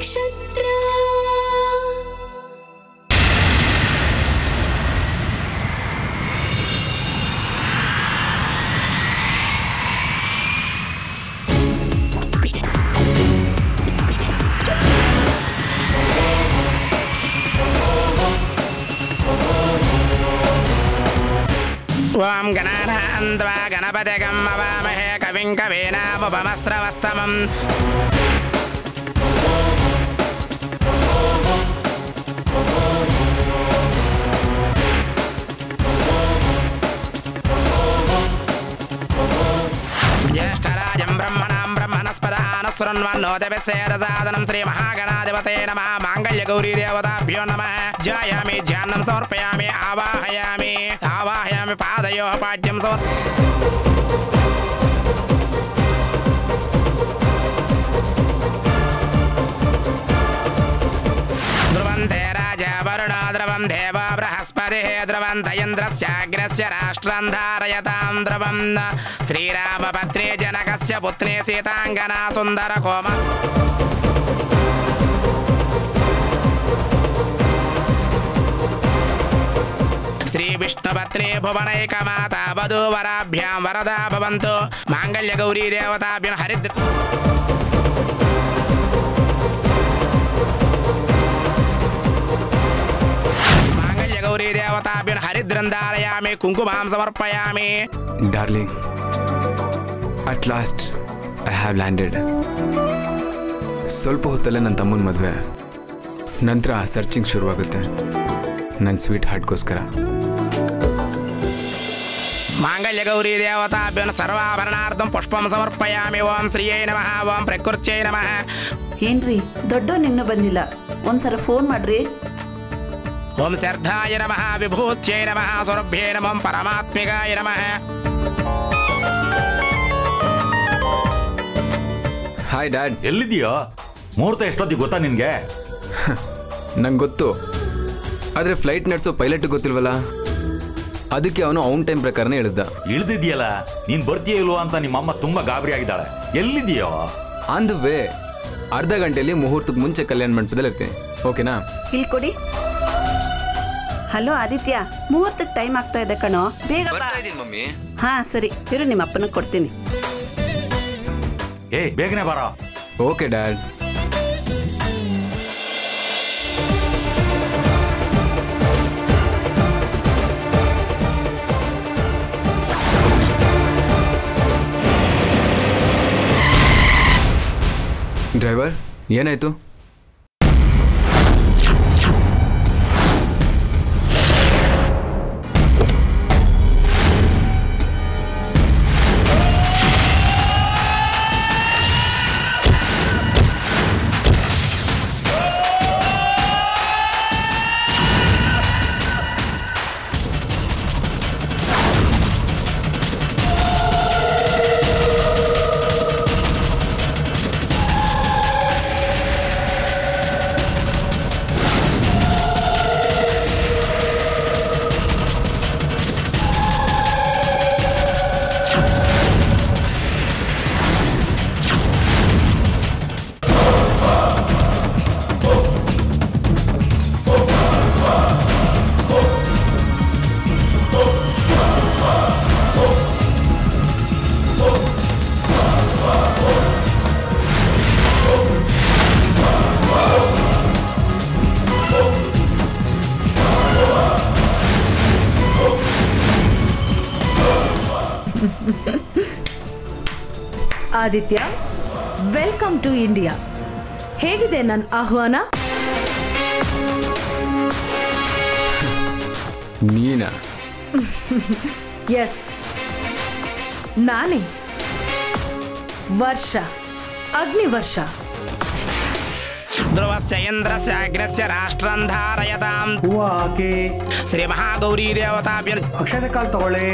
नक्षत्र। ओम गणानान्वा गणपतिगं नमामहे कविं कवीनामुपमस्त्रवस्तमं ज्येष्ठराजं ब्रह्मणां ब्रह्मणस्पदानुसृण्वन्नोदभिषेदसादनं श्रीमहागणाधिपते नमः। माङ्गल्यगौरीदेवताभ्यो नमः। ध्यायामि ध्यानं समर्पयामि आवाहयामि आवाहयामि पादयोः पाद्यं समर्पयामि। द्रवं देवा बृहस्पतिः द्रवं दयन्द्रस्याग्रस्य राष्ट्रं धारयतां द्रवं श्रीरामपत्नी जनकस्य पुत्री सीताङ्गना सुन्दरकोमा श्रीविष्णुपत्नी भुवनैकमाता वधूवराभ्यां वरदा भवन्तु। माङ्गल्यगौरी देवताभ्यं हरिद्रा देवताभ्यं हरिद्रं धारयामि कुंकुमां समर्पयामि। Darling, at last I have landed. ಸ್ವಲ್ಪ ಹೊತ್ತಲ್ಲೇ ನನ್ನ ತಮ್ಮನ ಮದುವೆ, ನಂತರ ಸರ್ಚಿಂಗ್ ಶುರುವಾಗುತ್ತೆ ನನ್ನ ಸ್ವೀಟ್ ಹಾರ್ಟ್ಗೋಸ್ಕರ। मांगल्य गौरी देवताभ्यं सर्वाभरणार्थं पुष्पं समर्पयामि। ओम श्रीये नमः। ओम ಪ್ರಕೃತ್ಯೈ ನಮಃ। ಏನ್ರಿ ದೊಡ್ಡೋನ ಇನ್ನೂ ಬಂದಿಲ್ಲ, ಒಂದ್ಸಲ ಫೋನ್ ಮಾಡ್ರಿ। ओम श्रद्धाय नमः विभूत्यै नमः सौरभ्ये नमः परमात्मिकाय नमः। हाय डैड, ಎಲ್ಲಿದ್ದೀಯಾ? ಮುಹೂರ್ತ ಎಷ್ಟೊತ್ತಿಗೆ ಗೊತ್ತಾ ನಿಮಗೆ? ನನಗೆ ಗೊತ್ತು, ಆದರೆ ಫ್ಲೈಟ್ ನಡೆಸೋ ಪೈಲಟ್ ಗೊತ್ತಿಲ್ವಲ್ಲ, ಅದಕ್ಕೆ ಅವನು ಆನ್ ಟೈಮ್ ಪ್ರಕಾರನೇ ಹೇಳಿದ। ಇಳಿದಿದ್ಯಲ್ಲ, ನೀನು ಬರ್ತೀಯಾ ಇಲ್ವಾ ಅಂತ ನಿಮ್ಮ ಅಮ್ಮ ತುಂಬಾ ಗಾಬರಿ ಆಗಿದ್ದಾಳೆ। ಎಲ್ಲಿದ್ದೀಯಾ? ಆನ್ ದಿ ವೇ, ಅರ್ಧ ಗಂಟೆಯಲ್ಲಿ ಮುಹೂರ್ತಕ್ಕೆ ಮುಂಚೆ ಕಲ್ಯಾಣ ಮಂಟಪದಲ್ಲಿ ಇರ್ತೀನಿ, ಓಕೆನಾ? ಇಲ್ಲಿ ಕೊಡಿ। ಹಲೋ ಆದಿತ್ಯ, ಮುಹೂರ್ತಕ್ಕೆ ಟೈಮ್ ಆಗ್ತಾ ಇದೆ ಕಣೋ, ಬೇಗ ಬಾ। ಬರ್ತಾ ಇದೀನಿ ಮಮ್ಮಿ। ಹಾ ಸರಿ ಇರು, ನಿಮ್ಮ ಅಪ್ಪನ ಕೊಡ್ತೀನಿ। ಏ ಬೇಗನೆ ಬಾರೋ। Okay dad. ಡ್ರೈವರ್, ಏನಾಯ್ತು? Aditya, welcome to India. ಹೇಗಿದೆ ನನ್ನ ಆಹ್ವಾನ? ನೀನಾ? ಎಸ್ ನಾನೇ. ವರ್ಷ ಅಗ್ನಿ ವರ್ಷ ಧ್ರುವಸ್ಯ ಇಂದ್ರಸ್ಯ ಅಗ್ರಸ್ಯ ರಾಷ್ಟ್ರಂ ಧಾರಯತಾಂ ಶ್ರೀ ಮಹಾಗೌರಿ ದೇವತಾಭ್ಯ ಅಕ್ಷತೆ ಕಾಲ ತಗೊಳ್ಳಿ।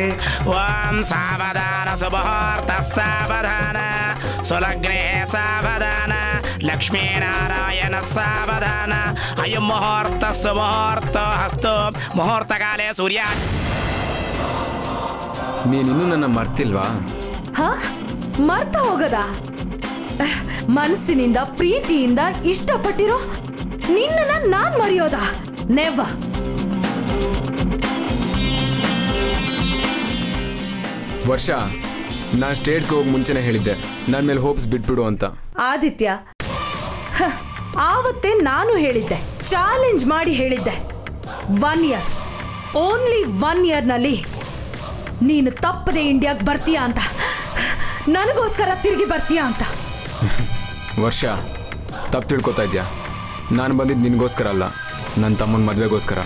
ಓಂ ಸಾವಧಾನ ಸುಮುಹೂರ್ತ ಸಾವಧಾನ ಸುಲಗ್ನೇ ಸಾವಧಾನ ಲಕ್ಷ್ಮೀನಾರಾಯಣ ಸಾವಧಾನ ಅಯಂ ಮುಹೂರ್ತ ಸುಮುಹೂರ್ತ ಹಸ್ತು ಮುಹೂರ್ತ ಕಾಲೇ ಸೂರ್ಯ। ನೀನಿನ್ನೂ ನನ್ನ ಮರ್ತಿಲ್ವಾ? ಹಾ, ಮರ್ತ ಹೋಗದ? ಮನಸ್ಸಿನಿಂದ ಪ್ರೀತಿಯಿಂದ ಇಷ್ಟಪಟ್ಟಿರೋ ನಿನ್ನನ್ನ ನಾನು ಮರೆಯೋದಾ? ನೆವರ್. ವರ್ಷ, ನಾನು ಸ್ಟೇಟ್ಸ್ಗೆ ಹೋಗಿ ಮುಂಚೆನೇ ಹೇಳಿದ್ದೆ ನನ್ನ ಮೇಲೆ ಹೋಪ್ಸ್ ಬಿಟ್ಬಿಡು ಅಂತ. ಆದಿತ್ಯ, ಆವತ್ತೇ ನಾನು ಹೇಳಿದ್ದೆ, ಚಾಲೆಂಜ್ ಮಾಡಿ ಹೇಳಿದ್ದೆ, 1 year, ಓನ್ಲಿ 1 yearನಲ್ಲಿ ನೀನು ತಪ್ಪದೆ ಇಂಡಿಯಾಗೆ ಬರ್ತೀಯಾ ಅಂತ, ನನಗೋಸ್ಕರ ತಿರುಗಿ ಬರ್ತೀಯಾ ಅಂತ. ವರ್ಷ, ತಪ್ಪು ತಿಳ್ಕೊತಾ ಇದ್ಯಾ? ನಾನು ಬಂದಿದ್ದು ನಿನಗೋಸ್ಕರ ಅಲ್ಲ, ನನ್ನ ತಮ್ಮನ ಮದುವೆಗೋಸ್ಕರ.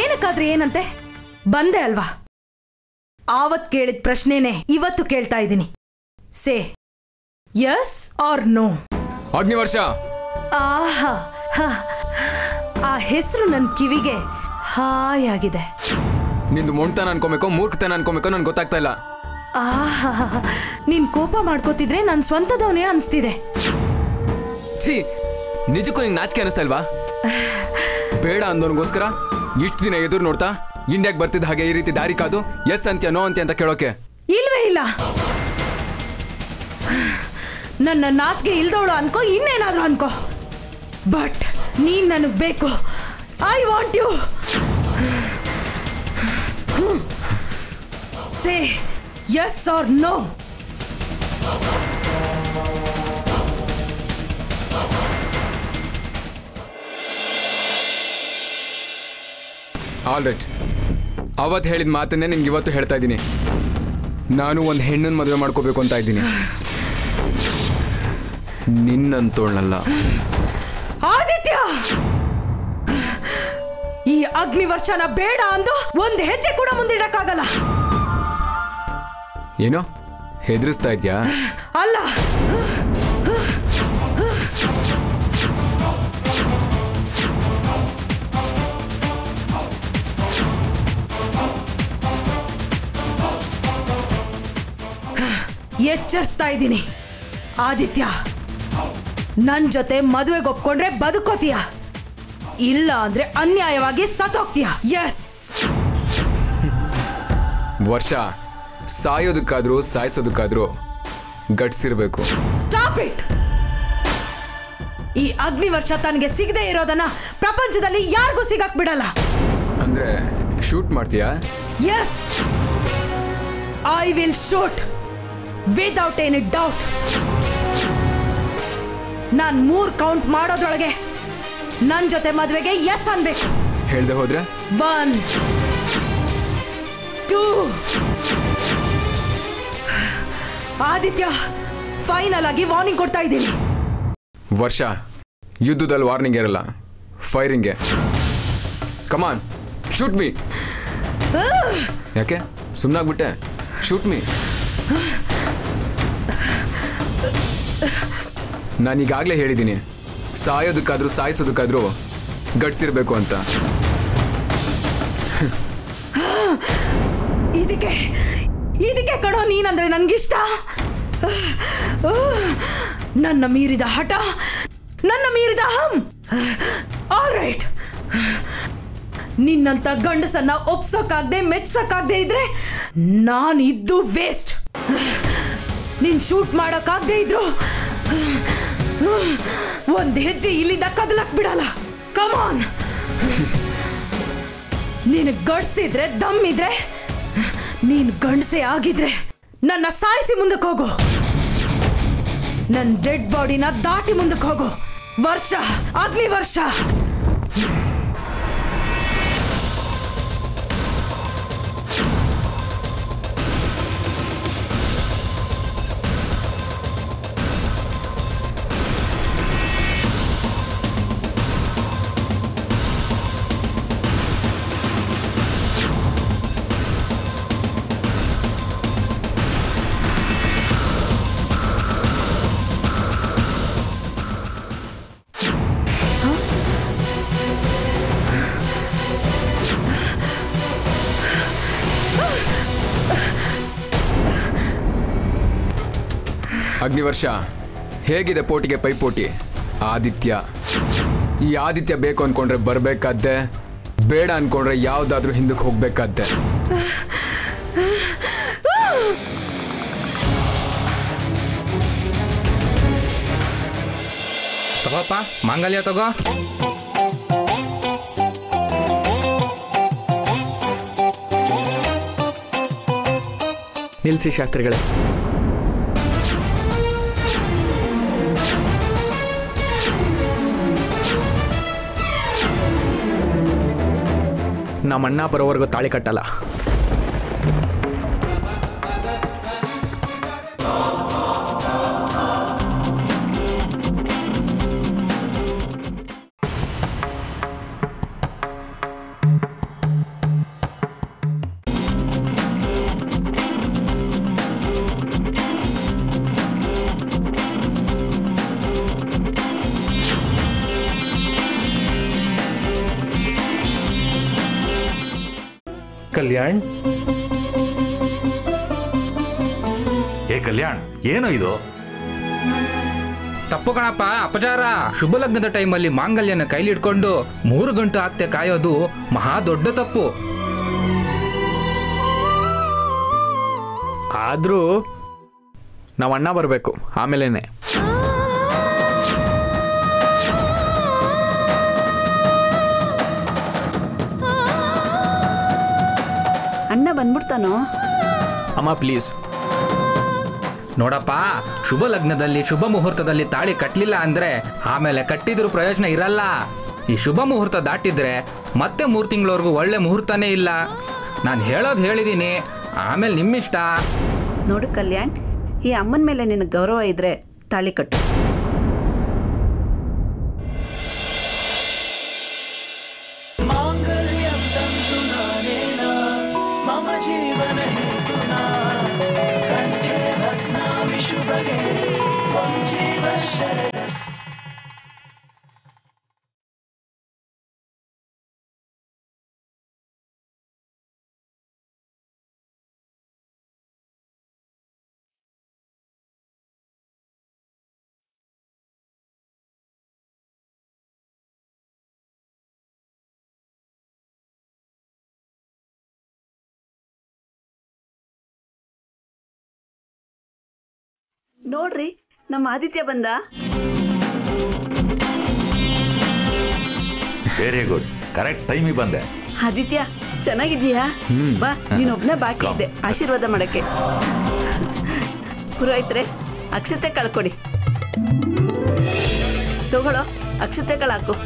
ಏನಕ್ಕಾದ್ರೆ ಏನಂತೆ ಬಂದೆ ಅಲ್ವಾ? ಆವತ್ತು ಕೇಳಿದ ಪ್ರಶ್ನೆನೇ ಇವತ್ತು ಕೇಳ್ತಾ ಇದ್ದೀನಿ. Say yes or no. ಅಗ್ನಿ ವರ್ಷ. ಆಹಾ, ಆ ಹೆಸರು ನನ್ನ ಕಿವಿಗೆ ಹಾಯಾಗಿದೆ. ನಿಂದು ಮೊಂಡ್ತಾನ ಅನ್ಕೋಬೇಕೋ ಮೂರ್ಖತನ ಅನ್ಕೋಬೇಕೋ ನನ್ಗೆ ಗೊತ್ತಾಗ್ತಾ ಇಲ್ಲ. ಆಹಾ, ನೀನ್ ಕೋಪ ಮಾಡ್ಕೋತಿದ್ರೆ ನನ್ನ ಸ್ವಂತದವನೇ ಅನಿಸ್ತಿದೆ. ಛೀ, ನಿಜಕ್ಕೂ ನಿಂಗೆ ನಾಚಿಕೆ ಅನಿಸ್ತಾ ಇಲ್ವಾ? ಬೇಡ ಅಂದವನಿಗೋಸ್ಕರ ಇಷ್ಟು ದಿನ ಎದುರು ನೋಡ್ತಾ ಇಂಡಿಯಾಗೆ ಬರ್ತಿದ್ದ ಹಾಗೆ ಈ ರೀತಿ ದಾರಿ ಕಾದು ಎಸ್ ಅಂತ್ಯ ನೋ ಅಂತ್ಯ ಅಂತ ಕೇಳೋಕೆ ಇಲ್ವೇ ಇಲ್ಲ. ನನ್ನ ನಾಚಿಕೆ ಇಲ್ದವಳು ಅನ್ಕೋ, ಇನ್ನೇನಾದ್ರೂ ಅನ್ಕೋ, ಬಟ್ ನೀನ್ ನನಗೆ ಬೇಕು. I want you. Say yes or no. All right, ಅವತ್ತು ಹೇಳಿದ ಮಾತನ್ನೇ ನಿಮ್ಗೆ ಇವತ್ತು ಹೇಳ್ತಾ ಇದ್ದೀನಿ. ನಾನು ಒಂದು ಹೆಣ್ಣನ್ನು ಮದುವೆ ಮಾಡ್ಕೋಬೇಕು ಅಂತ ಇದ್ದೀನಿ, ನಿನ್ನಂತೋಳಲ್ಲ. ಆದಿತ್ಯ, ಈ ಅಗ್ನಿ ವರ್ಷನ ಬೇಡ ಅಂದು ಒಂದು ಹೆಜ್ಜೆ ಕೂಡ ಮುಂದಿಡಕ್ಕಾಗಲ್ಲ. ಏನೋ ಹೆದರಿಸ್ತಾ ಇದ್ಯಾ? ಅಲ್ಲ, ಎಚ್ಚರಿಸ್ತಾ ಇದ್ದೀನಿ. ಆದಿತ್ಯ, ನನ್ನ ಜೊತೆ ಮದುವೆಗೆ ಒಪ್ಕೊಂಡ್ರೆ ಬದುಕೋತೀಯ, ಇಲ್ಲ ಅಂದ್ರೆ ಅನ್ಯಾಯವಾಗಿ ಸತ್ತೋಗ್ತೀಯ. ಎಸ್ ವರ್ಷ, ಸಾಯೋದಕ್ಕಾದ್ರೂ ಸಾಯಿಸೋದಕ್ಕಾದ್ರೂ ಗಟ್ಸಿರ್ಬೇಕು. Stop it. ಈ ಅಗ್ನಿ ವರ್ಷ ತನಗೆ ಸಿಗದೆ ಇರೋದನ್ನ ಪ್ರಪಂಚದಲ್ಲಿ ಯಾರಿಗೂ ಸಿಗಕ್ ಬಿಡಲ್ಲ. ಅಂದ್ರೆ ಶೂಟ್ ಮಾಡ್ತೀಯಾ? Yes, I will shoot without any doubt. ನಾನು 3 ಕೌಂಟ್ ಮಾಡೋದ್ರೊಳಗೆ ನನ್ನ ಜೊತೆ ಮದುವೆಗೆ ಎಸ್ ಅನ್ಬೇಕು. ಹೇಳ್ದೆ ಹೋದ್ರೆ 1, 2. ಆದಿತ್ಯ, ಫೈನಲ್ ಆಗಿ ವಾರ್ನಿಂಗ್ ಕೊಡ್ತಾ ಇದ್ದೀನಿ. ವರ್ಷ, ಯುದ್ಧದಲ್ಲಿ ವಾರ್ನಿಂಗ್ ಇರಲ್ಲ, ಫೈರಿಂಗೆ. ಕಮಾನ್, ಶೂಟ್ ಮೀ. ಯಾಕೆ ಸುಮ್ಮನಾಗ್ಬಿಟ್ಟೆ? Shoot me. ನಾನೀಗಾಗಲೇ ಹೇಳಿದ್ದೀನಿ, ಸಾಯೋದಕ್ಕಾದ್ರೂ ಸಾಯಿಸೋದಕ್ಕಾದ್ರೂ ಗಟ್ಸಿರ್ಬೇಕು ಅಂತ. ಇದಕ್ಕೆ ಇದಕ್ಕೆ ಕಣೋ ನೀನಂದ್ರೆ ನನಗಿಷ್ಟ. ನನ್ನ ಮೀರಿದ ಹಠ, ನನ್ನ ಮೀರಿದ ಅಹಂ. ಆಲ್ ರೈಟ್, ನಿನ್ನಂತ ಗಂಡಸನ್ನ ಒಪ್ಸೋಕ್ಕಾಗದೆ ಮೆಚ್ಸೋಕ್ಕಾಗದೆ ಇದ್ರೆ ನಾನಿದ್ದು ವೇಸ್ಟ್. ನೀನು ಶೂಟ್ ಮಾಡೋಕ್ಕಾಗದೆ ಇದ್ರು ಒಂದು ಹೆಜ್ಜೆ ಇಲ್ಲಿಂದ ಕದಲಕ್ ಬಿಡಲ್ಲ. ಕಮಾನ್, ನೀನು ಗಡ್ಸಿದ್ರೆ ದಮ್ಮಿದ್ರೆ, ನೀನು ಗಂಡಸೆ ಆಗಿದ್ರೆ ನನ್ನ ಸಾಯಿಸಿ ಮುಂದಕ್ಕೆ ಹೋಗು, ನನ್ನ ಡೆಡ್ ಬಾಡಿನ ದಾಟಿ ಮುಂದಕ್ಕೆ ಹೋಗು. ವರ್ಷ, ಅಗ್ನಿ ವರ್ಷ. ಅಗ್ನಿ ವರ್ಷ, ಹೇಗಿದೆ ಪೋಟಿಗೆ ಪೈಪೋಟಿ? ಆದಿತ್ಯ, ಈ ಆದಿತ್ಯ ಬೇಕು ಅನ್ಕೊಂಡ್ರೆ ಬರ್ಬೇಕಾದ್ದೆ, ಬೇಡ ಅನ್ಕೊಂಡ್ರೆ ಯಾವ್ದಾದ್ರೂ ಹಿಂದಕ್ಕೆ ಹೋಗ್ಬೇಕಾದ್ದೆ. ತಗೋಪ್ಪ ಮಾಂಗಲ್ಯ ತಗೋ. ನಿಲ್ಸಿ ಶಾಸ್ತ್ರಿಗಳೇ, ನಮ್ಮಣ್ಣ ಬರೋವರೆಗೂ ತಾಳಿ ಕಟ್ಟಲ್ಲ. कल्याण ए कल्याण ऐनो इदु तप्पु कणप्प अपचार. शुभ लग्नद टाइमल्ली मांगल्यन कैली इट्कोंडु 3 गंटे आगते कायोदु महा दोड्ड तप्पु. आद्रू नावु अण्ण बरबेकु आमेलेने. ಅಣ್ಣ ಬಂದ್ಬಿಡ್ತಾನೋ ಅಮ್ಮ ಪ್ಲೀಸ್. ನೋಡಪ್ಪ, ಶುಭ ಲಗ್ನದಲ್ಲಿ ಶುಭ ಮುಹೂರ್ತದಲ್ಲಿ ತಾಳಿ ಕಟ್ಟಲಿಲ್ಲ ಅಂದ್ರೆ ಆಮೇಲೆ ಕಟ್ಟಿದ್ರೂ ಪ್ರಯೋಜನ ಇರಲ್ಲ. ಈ ಶುಭ ಮುಹೂರ್ತ ದಾಟಿದ್ರೆ ಮತ್ತೆ 3 ತಿಂಗಳವರೆಗೂ ಒಳ್ಳೆ ಮುಹೂರ್ತನೇ ಇಲ್ಲ. ನಾನು ಹೇಳೋದು ಹೇಳಿದ್ದೀನಿ, ಆಮೇಲೆ ನಿಮ್ಮಿಷ್ಟ. ನೋಡು ಕಲ್ಯಾಣ್, ಈ ಅಮ್ಮನ ಮೇಲೆ ನಿನಗೆ ಗೌರವ ಇದ್ರೆ ತಾಳಿ ಕಟ್ಟು. नोड्री नम आदित्य बंद. वेरी गुड, करेक्ट टाइम बंदे आदित्य. चेन्नागिद्या बा, नीनोब्ने बाकी इद्दे आशीर्वाद माडक्के. पुरोहितरे अक्षते कळकोडी तगळो. अक्षते कळाको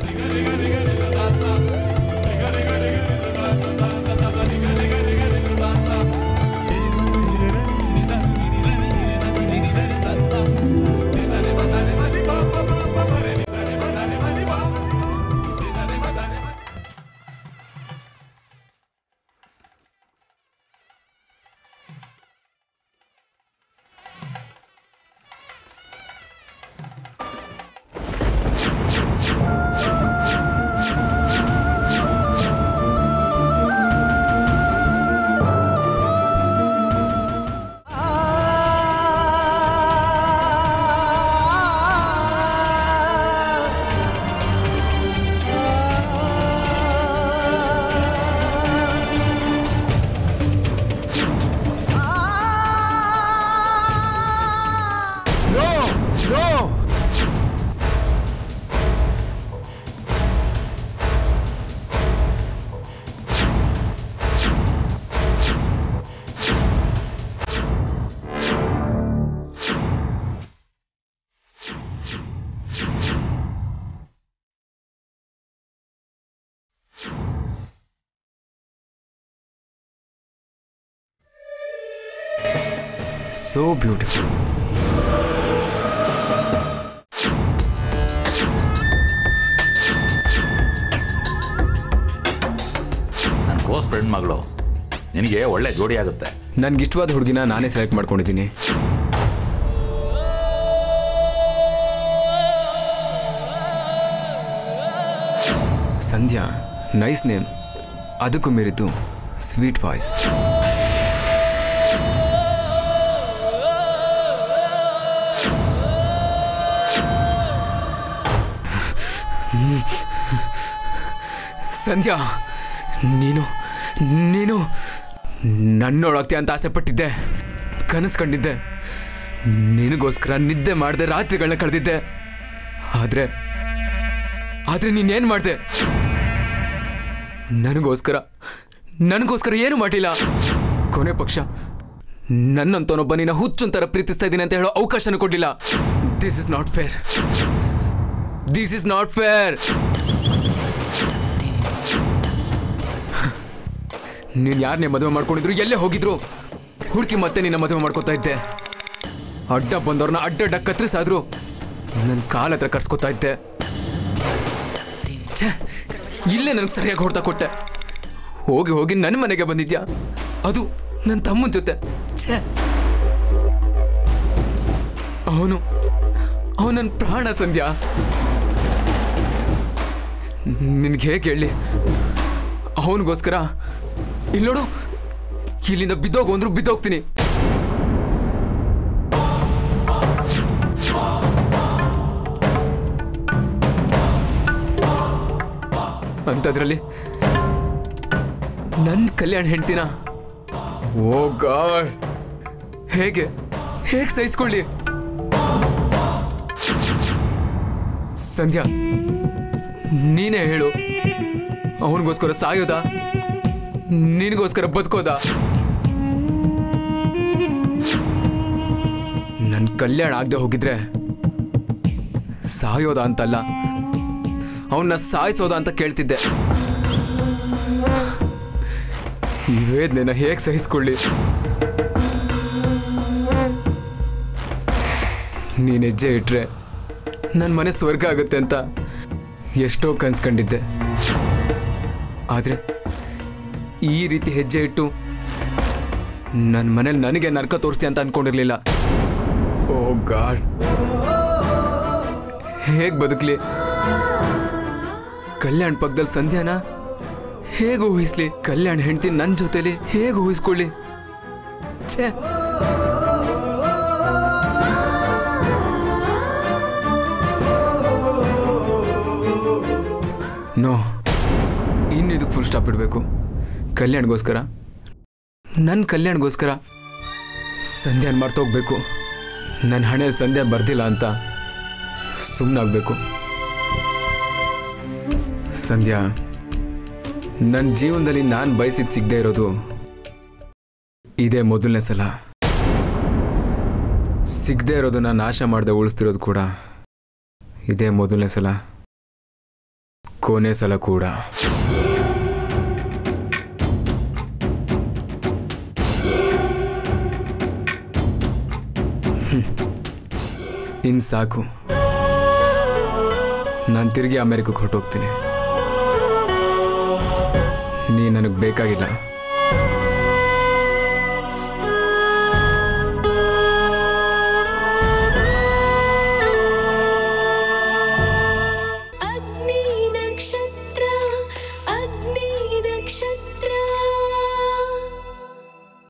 so beautiful. ನನ್ನ ಕ್ಲೋಸ್ ಫ್ರೆಂಡ್ ಮಗಳು ನಿಮಗೆ ಒಳ್ಳೆ ಜೋಡಿ ಆಗುತ್ತೆ. ನನಗೆ ಇಷ್ಟವಾದ ಹುಡುಗಿನ ನಾನೇ ಸೆಲೆಕ್ಟ್ ಮಾಡ್ಕೊಂಡಿದ್ದೀನಿ. Sandhya, nice name. ಅದಕ್ಕೂ ಮೀರಿದ್ದು ಸ್ವೀಟ್ ವಾಯ್ಸ್. ಸಂಧ್ಯಾ, ನೀನು ನೀನು ನನ್ನೊಳಗ್ತೀಯ ಅಂತ ಆಸೆಪಟ್ಟಿದ್ದೆ, ಕನಸು ಕಂಡಿದ್ದೆ, ನಿನಗೋಸ್ಕರ ನಿದ್ದೆ ಮಾಡಿದೆ, ರಾತ್ರಿಗಳನ್ನ ಕಳೆದಿದ್ದೆ. ಆದರೆ आदरे नीनेनु माड्दे ನನಗೋಸ್ಕರ ಏನು ಮಾಡಿಲ್ಲ ಕೊನೆ ಪಕ್ಷ ನನ್ನಂತನೊಬ್ಬನಿನ ಹುಚ್ಚುಂತರ ಪ್ರೀತಿಸ್ತಾ ಇದ್ದೀನಿ ಅಂತ ಹೇಳೋ ಅವಕಾಶನ ಕೊಡಲಿಲ್ಲ ದಿಸ್ ಇಸ್ ನಾಟ್ ಫೇರ್ ನೀನು ಯಾರನ್ನೇ ಮದುವೆ ಮಾಡ್ಕೊಂಡಿದ್ರು ಎಲ್ಲೇ ಹೋಗಿದ್ರು ಹುಡುಕಿ ಮತ್ತೆ ನಿನ್ನ ಮದುವೆ ಮಾಡ್ಕೊತಾ ಇದ್ದೆ ಅಡ್ಡ ಬಂದವರನ್ನ ಅಡ್ಡ ಕತ್ತರಿಸಾದ್ರು ನನ್ನ ಕಾಲ ಹತ್ರ ಕರ್ಸ್ಕೊತಾ ಇದ್ದೆ ಇಲ್ಲೇ ನನಗೆ ಸರಿಯಾಗಿ ಹೊರತಾ ಕೊಟ್ಟೆ ಹೋಗಿ ಹೋಗಿ ನನ್ನ ಮನೆಗೆ ಬಂದಿದ್ಯಾ ಅದು ನನ್ನ ತಮ್ಮನ ಜೊತೆ ಛೆ ಅವನು ನನ್ನ ಪ್ರಾಣ ಸಂಧ್ಯಾ ನಿನಗೆ ಹೇಗೆ ಹೇಳಿ ಅವನಿಗೋಸ್ಕರ ಇಲ್ಲಿ ನೋಡು ಇಲ್ಲಿಂದ ಬಿದ್ದೋಗಂದ್ರು ಬಿದ್ದೋಗ್ತೀನಿ ಅಂತದ್ರಲ್ಲಿ ನನ್ನ ಕಲ್ಯಾಣ ಹೆಂಡ್ತಿನ ಓ ಗಾಡ್ ಹೇಗೆ ಸಹಿಸಿಕೊಳ್ಳಿ ಸಂಧ್ಯಾ ನೀನೇ ಹೇಳು ಅವನಿಗೋಸ್ಕರ ಸಾಯೋದಾ ನಿನಗೋಸ್ಕರ ಬದುಕೋದಾ ನನ್ನ ಕಲ್ಯಾಣ ಆಗದೆ ಹೋಗಿದ್ರೆ ಸಾಯೋದಾ ಅಂತಲ್ಲ ಅವನ್ನ ಸಾಯಿಸೋದಾ ಅಂತ ಕೇಳ್ತಿದ್ದೆ ಈ ವೇದನೆನ ಹೇಗೆ ಸಹಿಸಿಕೊಳ್ಳಿ ನೀನು ಹೆಜ್ಜೆ ಇಟ್ರೆ ನನ್ನ ಮನೆ ಸ್ವರ್ಗ ಆಗುತ್ತೆ ಅಂತ ಎಷ್ಟೋ ಕನ್ಸ್ಕೊಂಡಿದ್ದೆ ಆದರೆ ಈ ರೀತಿ ಹೆಜ್ಜೆ ಇಟ್ಟು ನನ್ನ ಮನೇಲಿ ನನಗೆ ನರಕ ತೋರಿಸ್ತೀಯ ಅಂತ ಅನ್ಕೊಂಡಿರಲಿಲ್ಲ ಓ ಗಾಡ್ ಹೇಗೆ ಬದುಕಲಿ ಕಲ್ಯಾಣ ಪಕ್ಕದಲ್ಲಿ ಸಂಧ್ಯಾನ ಹೇಗೆ ಊಹಿಸ್ಲಿ ಕಲ್ಯಾಣ ಹೆಂಡತಿ ನನ್ನ ಜೊತೆಲಿ ಹೇಗೆ ಊಹಿಸ್ಕೊಳ್ಳಿ ಛೇ ನೋ ಇನ್ನಿದಕ್ಕೆ ಫುಲ್ ಸ್ಟಾಪ್ ಇಡಬೇಕು ಕಲ್ಯಾಣಗೋಸ್ಕರ ನನ್ನ ಕಲ್ಯಾಣಗೋಸ್ಕರ ಸಂಧ್ಯಾನ ಮರ್ತೋಗ್ಬೇಕು ನನ್ನ ಹಣೆ ಸಂಧ್ಯಾ ಬರ್ದಿಲ್ಲ ಅಂತ ಸುಮ್ಮನಾಗಬೇಕು ಸಂಧ್ಯಾ ನನ್ನ ಜೀವನದಲ್ಲಿ ನಾನು ಬಯಸಿದ್ದು ಸಿಗದೆ ಇರೋದು ಇದೇ ಮೊದಲನೇ ಸಲ ಸಿಗದೆ ಇರೋದನ್ನ ನಾಶ ಮಾಡದೆ ಉಳಿಸ್ತಿರೋದು ಕೂಡ ಇದೇ ಮೊದಲನೇ ಸಲ ಕೊನೆ ಸಲ ಕೂಡ ಇನ್ನು ಸಾಕು ನಾನು ತಿರುಗಿ ಅಮೆರಿಕಕ್ಕೆ ಹೊರಟೋಗ್ತೀನಿ ನೀ ನನಗೆ ಬೇಕಾಗಿಲ್ಲ